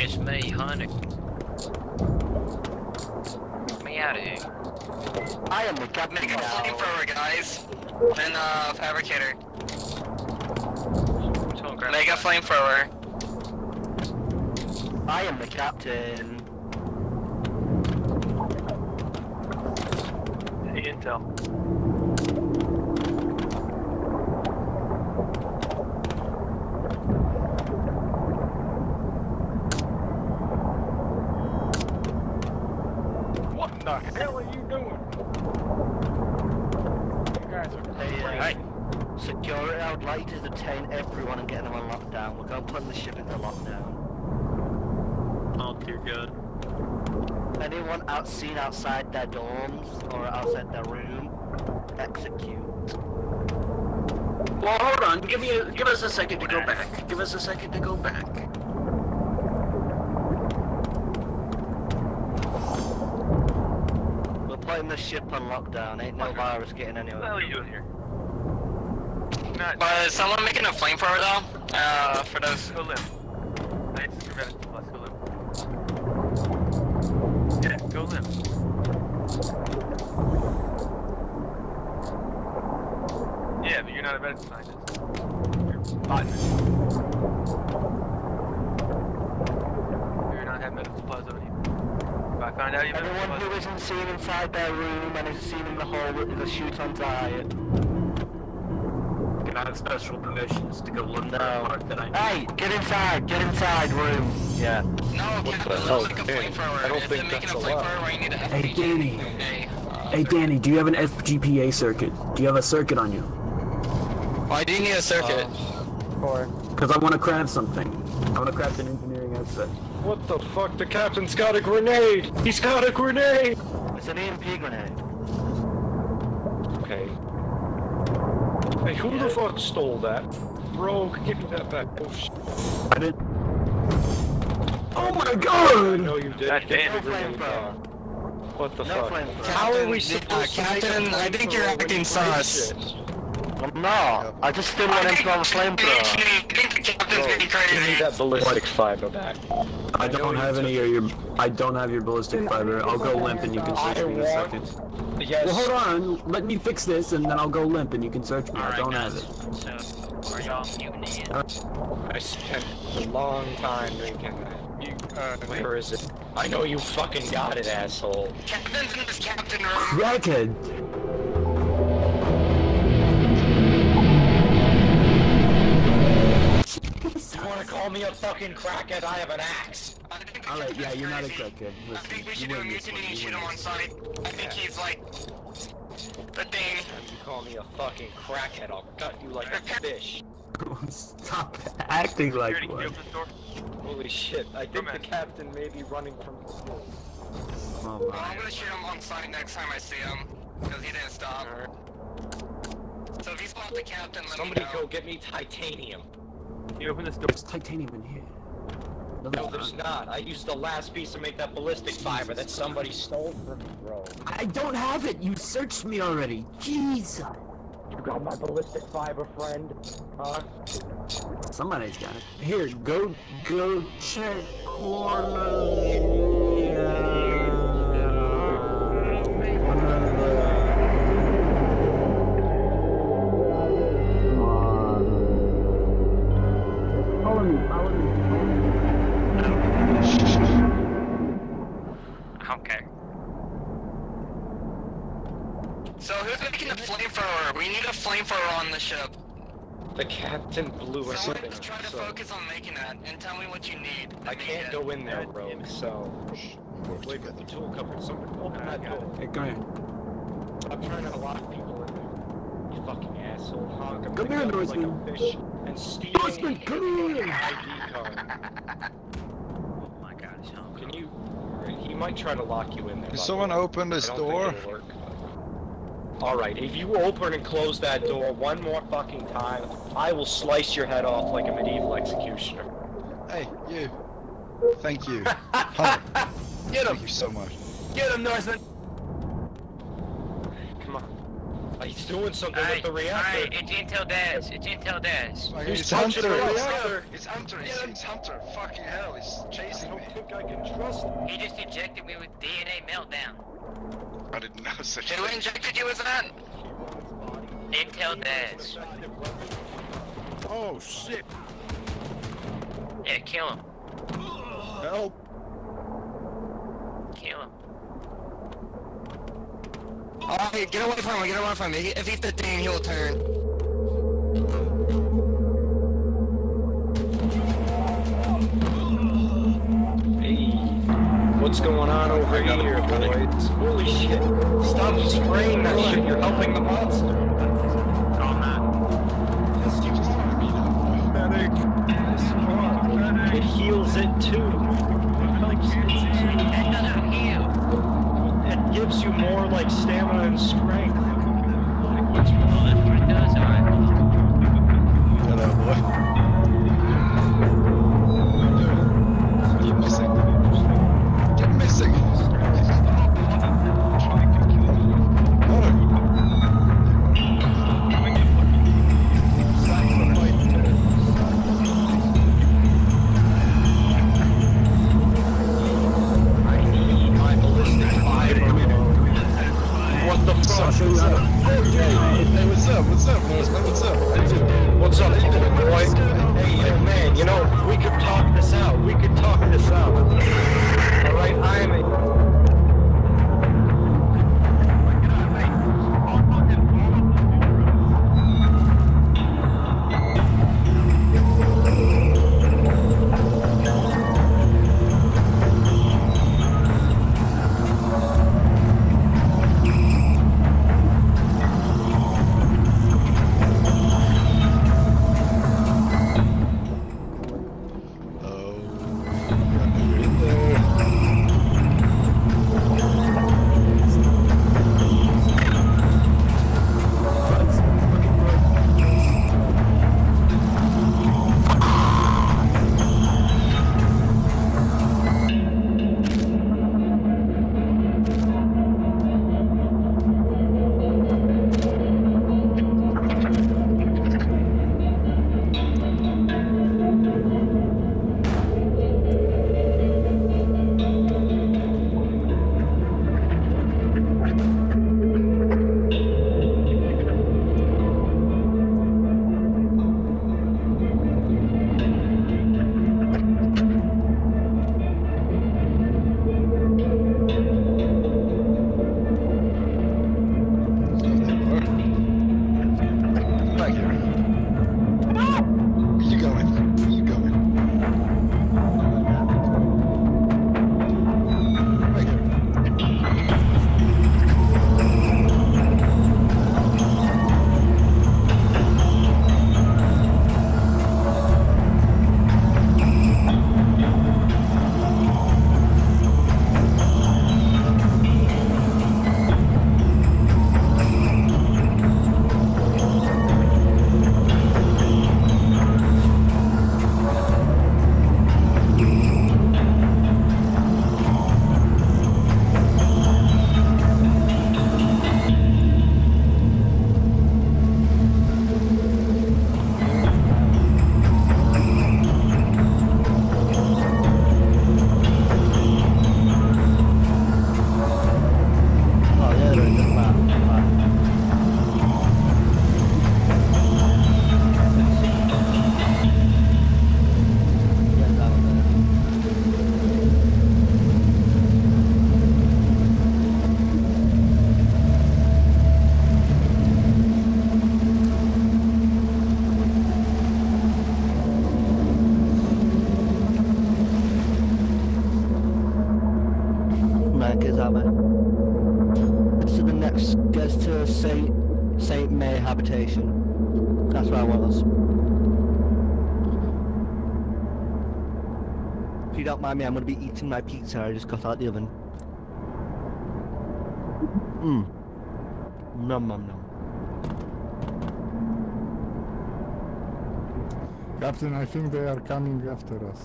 It's me, honey. Get me out of here. I am the captain now. I'm looking for guys. And fabricator. Mega flamethrower. I am the captain. Hey, intel. What the hell are you doing? You guys are crazy. Hey, security, I would like to detain everyone and get them on lockdown. We're going to put the ship into lockdown. Oh dear God. Anyone seen outside their dorms or outside their room, execute. Well, hold on. Give us a second to go back. Give us a second to go back. We're putting the ship on lockdown. Ain't no virus getting anywhere. What are you doing here? But is someone making a flamethrower though? For those who live. Go limp. Yeah, but you're not a medical scientist. You're a botanist. You're not having medical supplies on you. If I find out you have medical supplies... Everyone who isn't seen inside their room and isn't seen in the hall is a shoot-on diet. You can have special permissions to go look for a mark that I need. Hey, get inside, room. Yeah. No, it looks like a flamethrower. I don't think that's a lot. Hey, Danny. Hey, Danny, do you have an FPGA circuit? Do you have a circuit on you? Why do you need a circuit? Because I want to craft something. I want to craft an engineering asset. What the fuck? The captain's got a grenade! He's got a grenade! It's an EMP grenade. Okay. Hey, who the fuck stole that? Bro, give me that back. Oh, shit. I didn't. Oh my God! No, you did. What the fuck? How are we supposed to? Captain, I think you're acting sus. No, I just didn't want him to have a flamethrower. Give me that ballistic fiber back. I don't have any of your. I don't have your ballistic fiber. I'll go limp and you can search me in a second. Yes. Well, hold on. Let me fix this and then I'll go limp and you can search me. I don't have it. So, are y'all muting? I spent a long time making that. Where is it? I know you fucking got it, asshole. Captain's in this captain room. Crackhead. You wanna call me a fucking crackhead? I have an axe. Alright, yeah, you're not a crackhead. Listen, I think we should do a mutiny and shoot him on sight. I think he's like... the thing. If you call me a fucking crackhead, I'll gut you like a fish. Stop acting like one. Holy shit, I think the captain may be running from the school. Oh, well, I'm gonna shoot him on sight next time I see him, because he didn't stop. So if he spots the captain, let me know. Somebody go get me titanium. You open this door. There's titanium in here. No, there's not. I used the last piece to make that ballistic fiber that somebody stole from me, bro. I don't have it! You searched me already! Jesus! You got my ballistic fiber, friend. Huh? Somebody's got it. Here, go check corner. Okay. So who's making the flamethrower? We need a flamethrower on the ship. The captain blew us up. Someone try to focus on making that, and tell me what you need. I can't go in there, bro. So wait for the tool cupboard. Someone open that door. Hey, go ahead. I'm trying to lock people in there. You fucking asshole. Honk. Come here, Norseman. Like a fish and steal Norseman, come here. ID card. Oh my gosh. Can you? He might try to lock you in there. Can someone open this door? Alright, if you open and close that door one more fucking time, I will slice your head off like a medieval executioner. Hey, you. Thank you. Get him! Thank you so much. Get him, Norseman! Come on. He's doing something with the reactor. Alright, it's Intel Dash. It's Intel Dash. It's Hunter. It's Hunter. It's Hunter. Fucking hell, he's chasing me. I don't think I can trust him. He just injected me with DNA meltdown. I didn't know such a thing. Who injected you with that? Intel Dash. Oh shit. Yeah, kill him. Help. Kill him. Oh, hey, get away from him, get away from him. If he's the thing, he'll turn. Hey, what's going on over here, boys? Holy shit. Stop spraying that shit, you're helping the monster. I'm not. This dude's gonna be the medic. It heals it too. Gives you more like stamina and strength. Like what's wrong? That's what it does. Alright. You're missing. You're missing. Trying to kill you. I need my ballistic fiber. What the fuck? What's up? Hey, what's up? What's up, Norseman? What's up? What's up, boy? Hey, young man, you know, we could talk this out. We could talk this out. Alright, I am me. I'm gonna be eating my pizza I just got out of the oven. Nom nom nom. Captain, I think they are coming after us.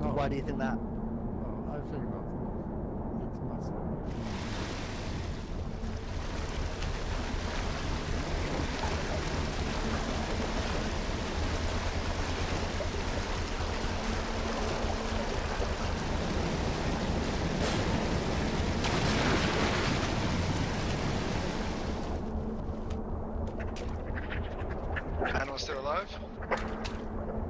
No. Why do you think that? No, I think not. It's massive. Animal's still alive?